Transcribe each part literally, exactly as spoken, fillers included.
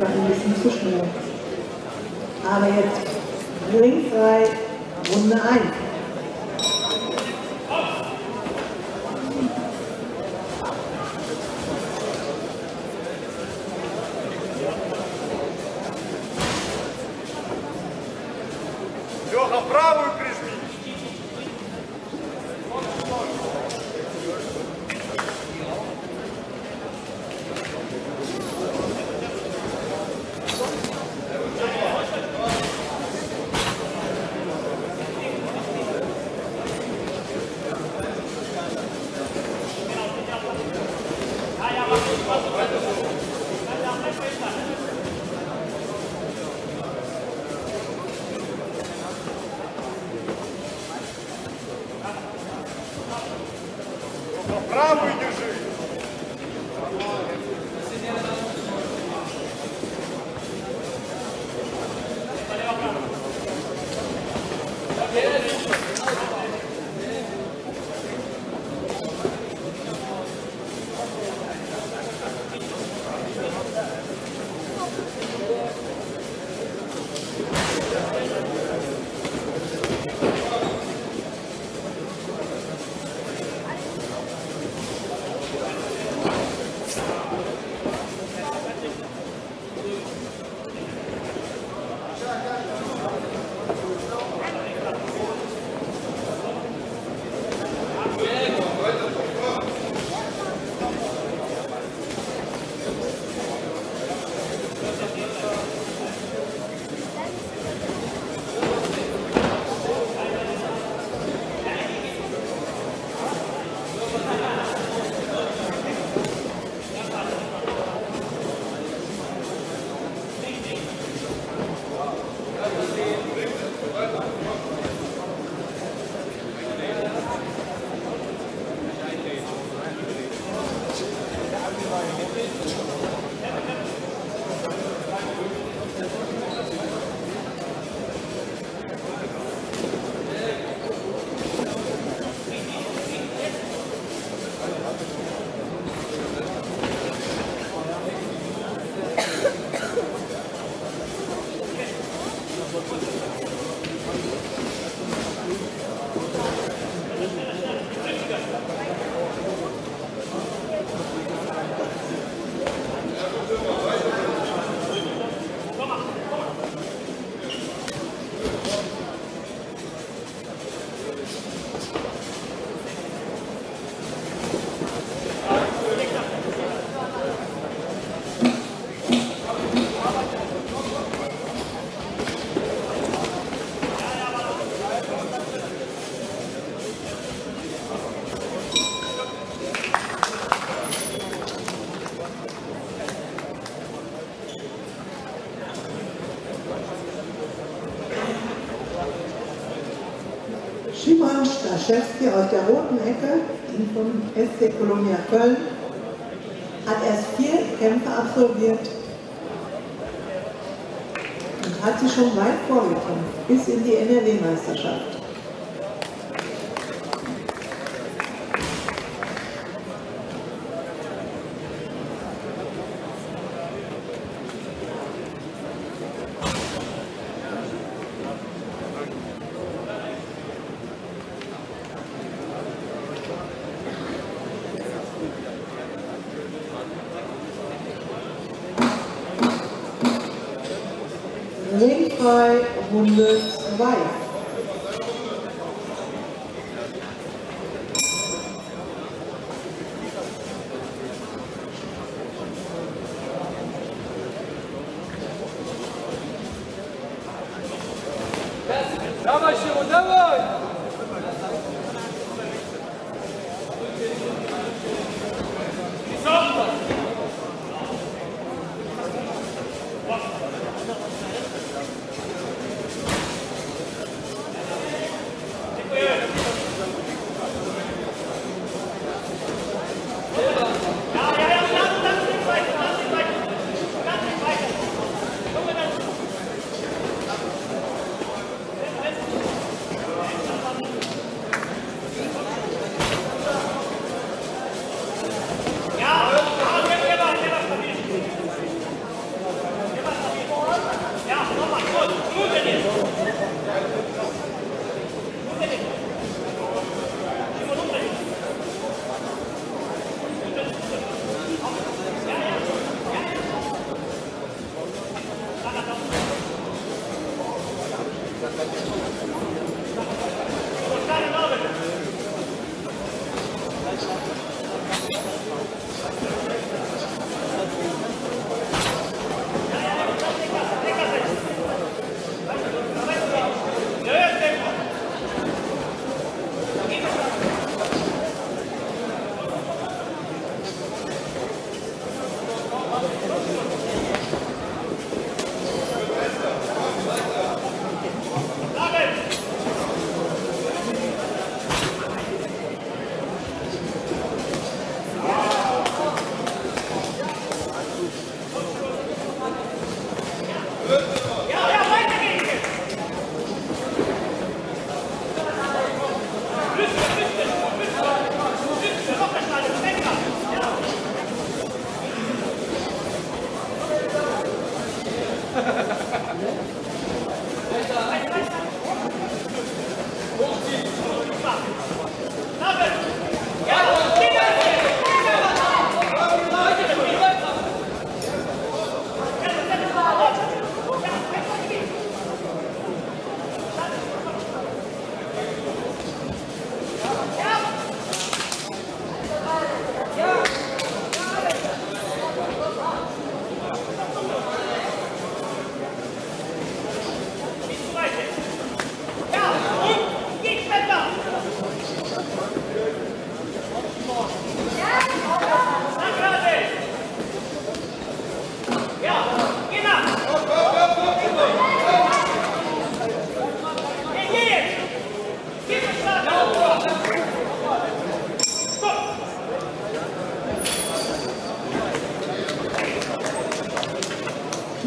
war ein bisschen zu schnell. Aber jetzt links frei, Runde eins. Starczewski aus der roten Ecke vom S C Colonia Köln hat erst vier Kämpfe absolviert und hat sich schon weit vorgekommen, bis in die N R W-Meisterschaft. Runde zwei.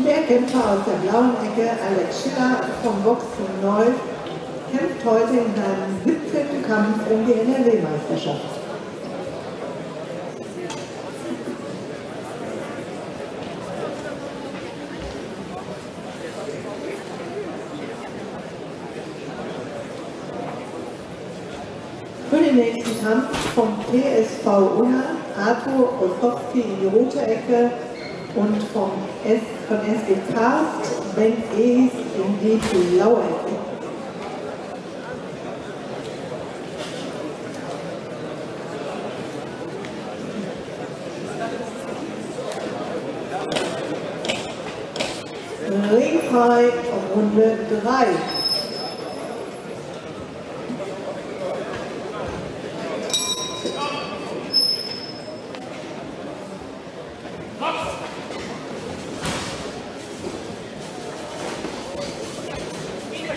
der Kämpfer aus der blauen Ecke, Alex Schiller vom Boxen Neuf, kämpft heute in seinem siebzehnten Kampf um die N R W-Meisterschaft. Für den nächsten Kampf vom P S V Una, Arthur Olsowski in die rote Ecke und vom S von S D Karst, Ben Ees in die blaue Ecke. Ringfrei Runde drei.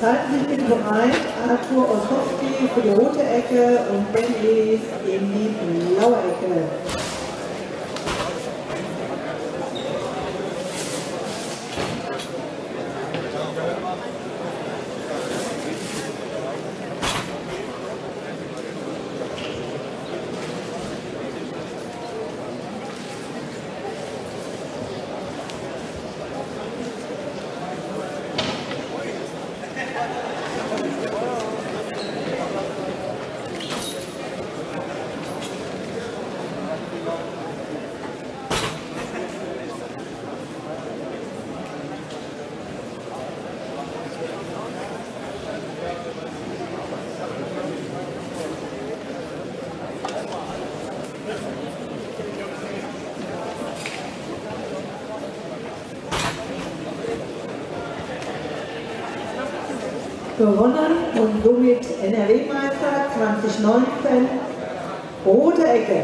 Es halten sich bitte bereit, Arthur Olsowski für die rote Ecke und Ben Ees in die blaue Ecke. gewonnen und somit N R W-Meister zwanzig neunzehn, rote Ecke.